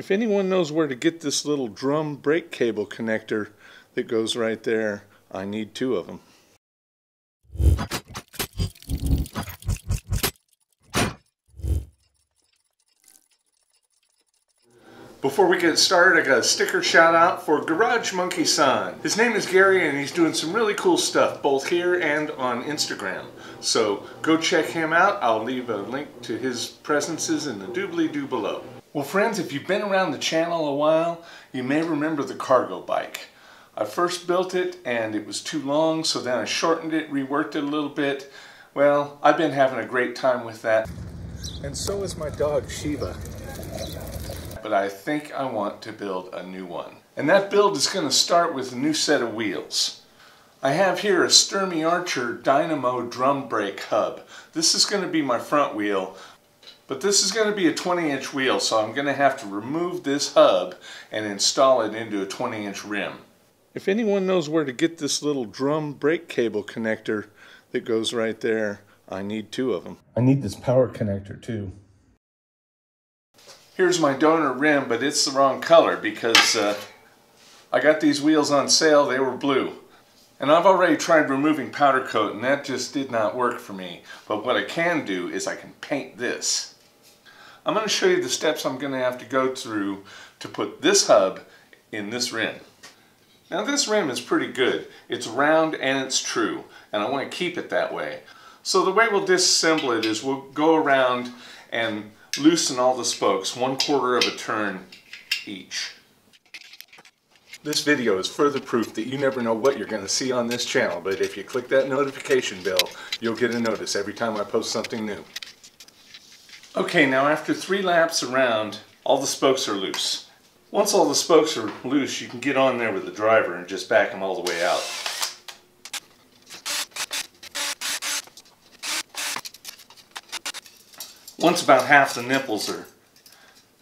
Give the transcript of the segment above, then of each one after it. If anyone knows where to get this little drum brake cable connector that goes right there, I need 2 of them. Before we get started, I got a sticker shout out for GarageMonkeySan. His name is Gary and he's doing some really cool stuff both here and on Instagram. So go check him out. I'll leave a link to his presences in the doobly-doo below. Well friends, if you've been around the channel a while, you may remember the cargo bike. I first built it and it was too long, so then I shortened it, reworked it a little bit. Well, I've been having a great time with that. And so is my dog, Shiva. But I think I want to build a new one. And that build is going to start with a new set of wheels. I have here a Sturmey Archer Dynamo drum brake hub. This is going to be my front wheel, but this is going to be a 20-inch wheel, so I'm going to have to remove this hub and install it into a 20-inch rim. If anyone knows where to get this little drum brake cable connector that goes right there, I need 2 of them. I need this power connector too. Here's my donor rim, but it's the wrong color because I got these wheels on sale. They were blue. And I've already tried removing powder coat and that just did not work for me. But what I can do is I can paint this. I'm going to show you the steps I'm going to have to go through to put this hub in this rim. Now this rim is pretty good. It's round and it's true, and I want to keep it that way. So the way we'll disassemble it is we'll go around and loosen all the spokes 1/4 of a turn each. This video is further proof that you never know what you're going to see on this channel, but if you click that notification bell, you'll get a notice every time I post something new. Okay, now after 3 laps around, all the spokes are loose. Once all the spokes are loose, you can get on there with the driver and just back them all the way out. Once about half the nipples are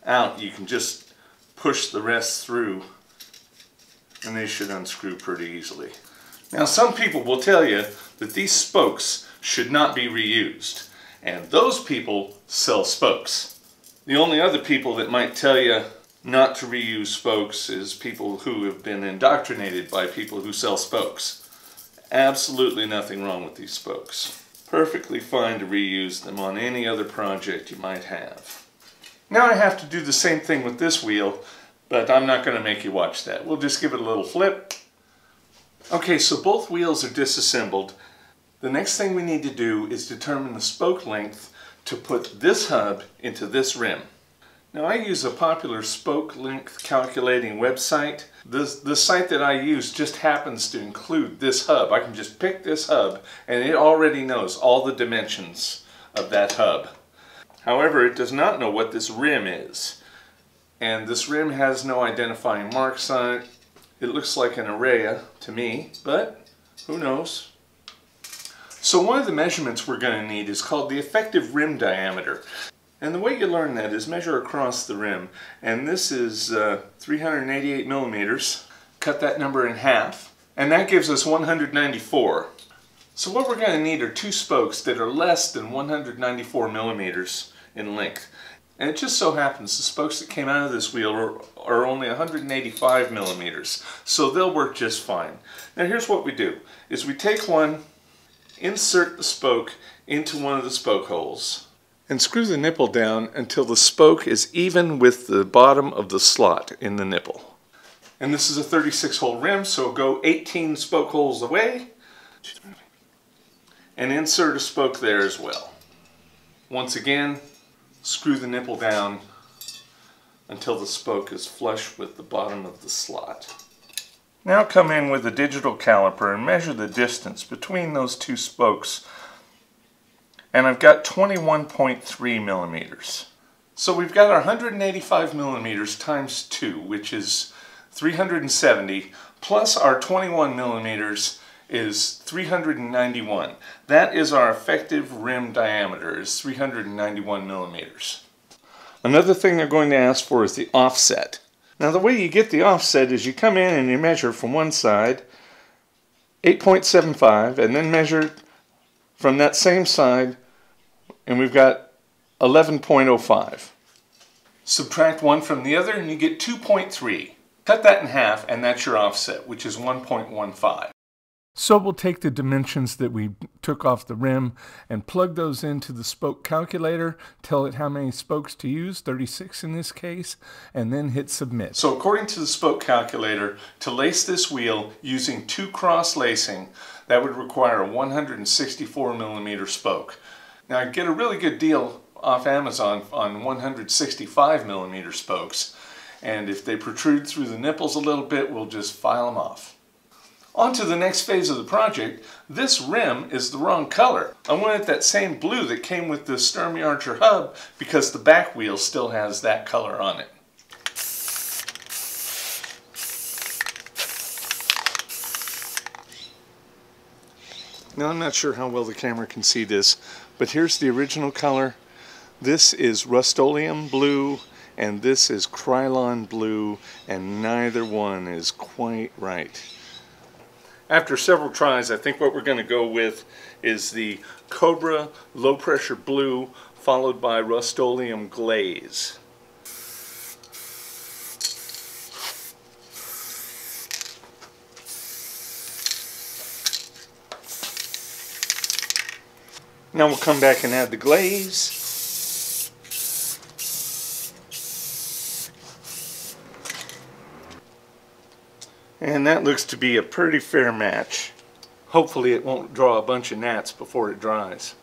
out, you can just push the rest through and they should unscrew pretty easily. Now some people will tell you that these spokes should not be reused, and those people sell spokes. The only other people that might tell you not to reuse spokes is people who have been indoctrinated by people who sell spokes. Absolutely nothing wrong with these spokes. Perfectly fine to reuse them on any other project you might have. Now I have to do the same thing with this wheel, but I'm not going to make you watch that. We'll just give it a little flip. Okay, so both wheels are disassembled. The next thing we need to do is determine the spoke length to put this hub into this rim. Now I use a popular spoke length calculating website. The site that I use just happens to include this hub. I can just pick this hub and it already knows all the dimensions of that hub. However, it does not know what this rim is. And this rim has no identifying marks on it. It looks like an area to me, but who knows? So one of the measurements we're going to need is called the effective rim diameter. And the way you learn that is measure across the rim, and this is 388 millimeters. Cut that number in half, and that gives us 194. So what we're going to need are 2 spokes that are less than 194 millimeters in length. And it just so happens the spokes that came out of this wheel are only 185 millimeters, so they'll work just fine. Now here's what we do, is we take one, insert the spoke into one of the spoke holes, and screw the nipple down until the spoke is even with the bottom of the slot in the nipple. And this is a 36-hole rim, so go 18 spoke holes away and insert a spoke there as well. Once again, screw the nipple down until the spoke is flush with the bottom of the slot. Now come in with a digital caliper and measure the distance between those 2 spokes, and I've got 21.3 millimeters. So we've got our 185 millimeters times 2, which is 370, plus our 21 millimeters is 391. That is our effective rim diameter, is 391 millimeters. Another thing they're going to ask for is the offset. Now the way you get the offset is you come in and you measure from one side 8.75 and then measure from that same side, and we've got 11.05. Subtract one from the other and you get 2.3. Cut that in half and that's your offset, which is 1.15. So we'll take the dimensions that we took off the rim and plug those into the spoke calculator, tell it how many spokes to use, 36 in this case, and then hit submit. So according to the spoke calculator, to lace this wheel using two cross lacing, that would require a 164mm spoke. Now I get a really good deal off Amazon on 165mm spokes, and if they protrude through the nipples a little bit, we'll just file them off. On to the next phase of the project. This rim is the wrong color. I wanted that same blue that came with the Sturmey Archer hub because the back wheel still has that color on it. Now I'm not sure how well the camera can see this, but here's the original color. This is Rust-Oleum blue and this is Krylon blue, and neither one is quite right. After several tries, I think what we're going to go with is the Cobra low pressure blue followed by Rust-Oleum glaze. Now we'll come back and add the glaze. And that looks to be a pretty fair match. Hopefully it won't draw a bunch of gnats before it dries.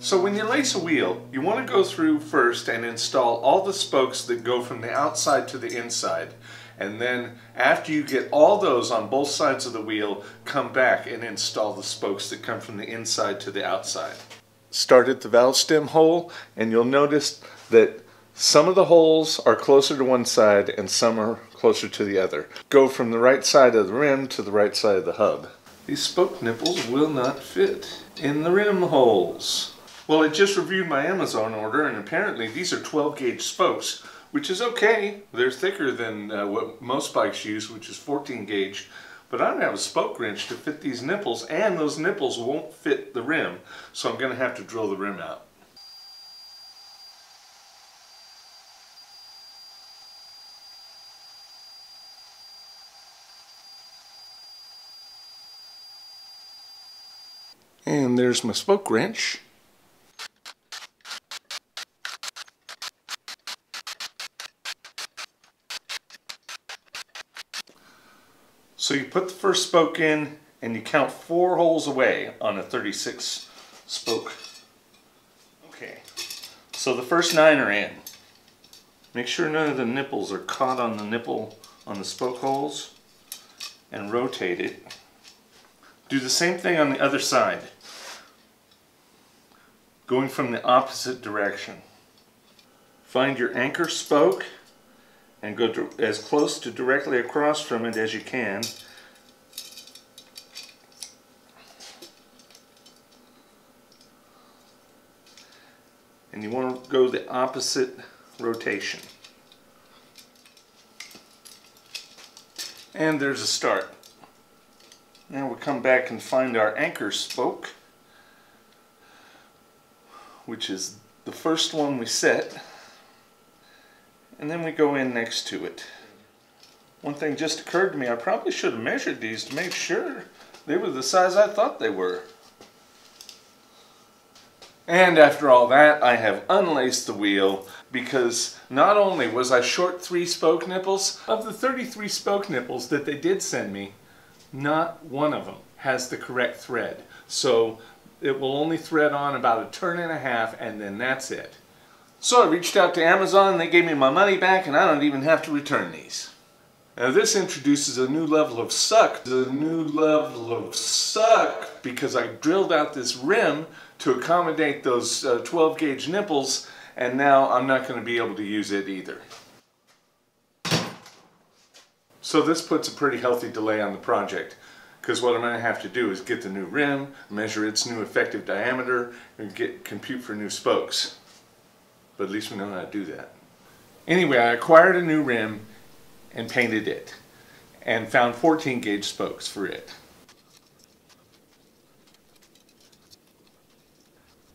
So when you lace a wheel, you want to go through first and install all the spokes that go from the outside to the inside. And then after you get all those on both sides of the wheel, come back and install the spokes that come from the inside to the outside. Start at the valve stem hole, and you'll notice that some of the holes are closer to one side and some are closer to the other. Go from the right side of the rim to the right side of the hub. These spoke nipples will not fit in the rim holes. Well, I just reviewed my Amazon order and apparently these are 12 gauge spokes, which is okay. They're thicker than what most bikes use, which is 14 gauge. But I don't have a spoke wrench to fit these nipples, and those nipples won't fit the rim, so I'm going to have to drill the rim out. And there's my spoke wrench. So you put the first spoke in and you count 4 holes away on a 36 spoke. Okay, so the first 9 are in. Make sure none of the nipples are caught on the nipple on the spoke holes and rotate it. Do the same thing on the other side, going from the opposite direction. Find your anchor spoke and go as close to directly across from it as you can. And you want to go the opposite rotation. And there's a start. Now we'll come back and find our anchor spoke, which is the first one we set, and then we go in next to it. One thing just occurred to me, I probably should have measured these to make sure they were the size I thought they were. And after all that, I have unlaced the wheel because not only was I short 3 spoke nipples, of the 33 spoke nipples that they did send me, not one of them has the correct thread, so it will only thread on about 1.5 turns and then that's it. So I reached out to Amazon and they gave me my money back and I don't even have to return these. Now this introduces a new level of suck. The new level of suck because I drilled out this rim to accommodate those 12 gauge nipples, and now I'm not going to be able to use it either. So this puts a pretty healthy delay on the project, because what I'm going to have to do is get the new rim, measure its new effective diameter, and compute for new spokes. But at least we know how to do that. Anyway, I acquired a new rim and painted it, and found 14 gauge spokes for it.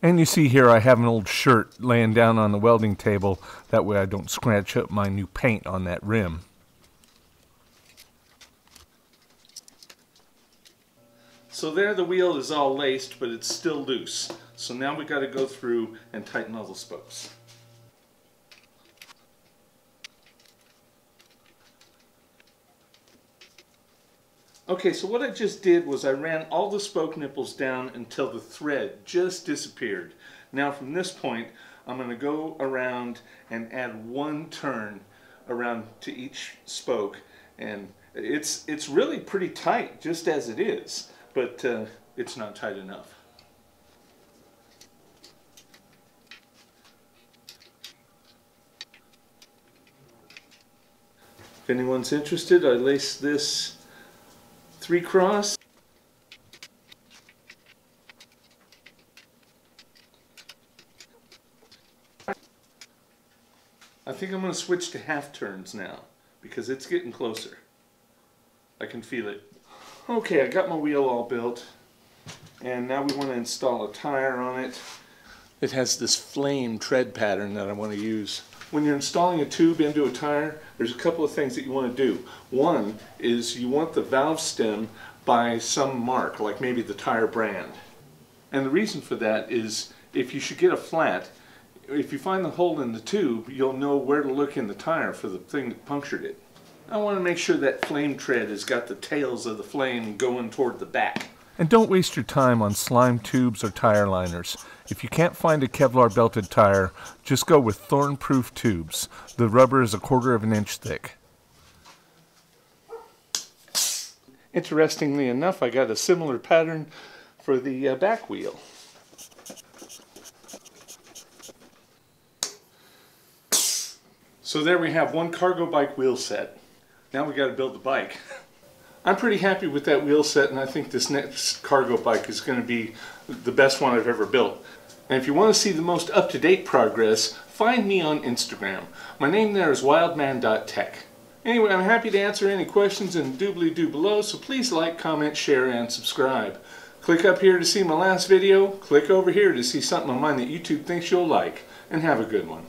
And you see here I have an old shirt laying down on the welding table. That way I don't scratch up my new paint on that rim. So there the wheel is all laced, but it's still loose. So now we got to go through and tighten all the spokes. Okay, so what I just did was I ran all the spoke nipples down until the thread just disappeared. Now from this point, I'm going to go around and add one turn around to each spoke. And it's really pretty tight just as it is, but it's not tight enough. If anyone's interested, I lace this 3 cross. I think I'm going to switch to half turns now because it's getting closer. I can feel it. Okay, I got my wheel all built and now we want to install a tire on it. It has this flame tread pattern that I want to use. When you're installing a tube into a tire, there's a couple of things that you want to do. One is you want the valve stem by some mark, like maybe the tire brand. And the reason for that is if you should get a flat, if you find the hole in the tube, you'll know where to look in the tire for the thing that punctured it. I want to make sure that flame tread has got the tails of the flame going toward the back. And don't waste your time on slime tubes or tire liners. If you can't find a Kevlar belted tire, just go with thorn-proof tubes. The rubber is 1/4 of an inch thick. Interestingly enough, I got a similar pattern for the back wheel. So there we have one cargo bike wheel set. Now we got to build the bike. I'm pretty happy with that wheel set, and I think this next cargo bike is going to be the best one I've ever built. And if you want to see the most up-to-date progress, find me on Instagram. My name there is wildman.tech. Anyway, I'm happy to answer any questions in the doobly-doo below, so please like, comment, share, and subscribe. Click up here to see my last video. Click over here to see something of mine that YouTube thinks you'll like. And have a good one.